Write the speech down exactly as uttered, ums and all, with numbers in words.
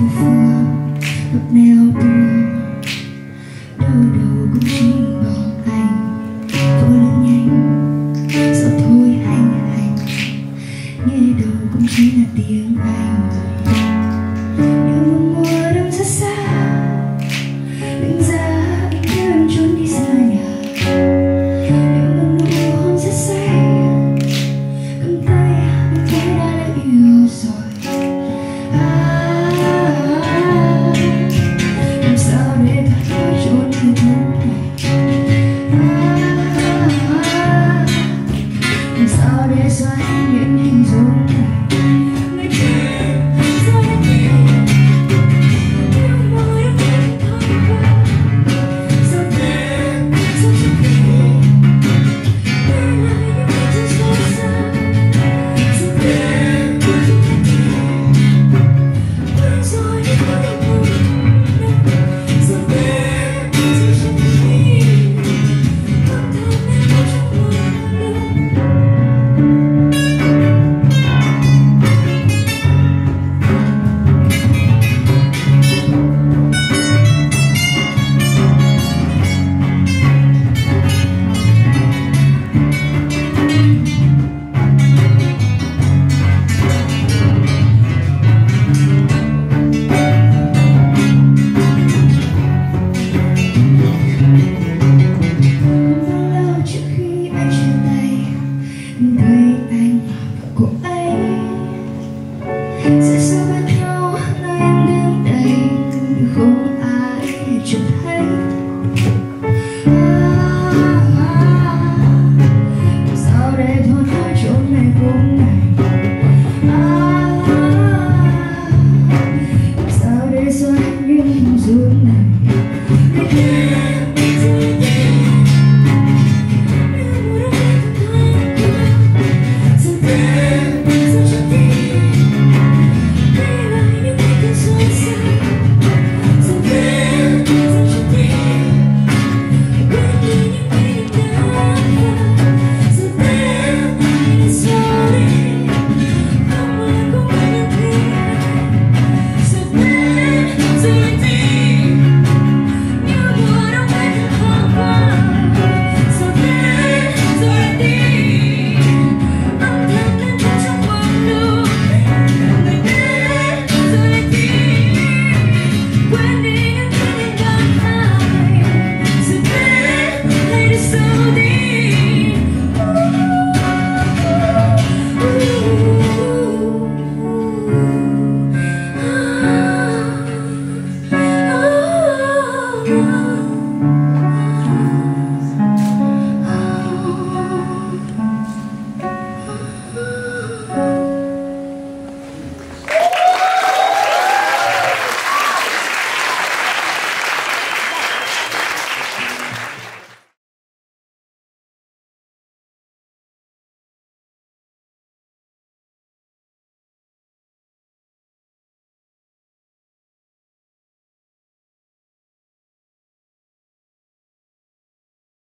Vovó, meu bem.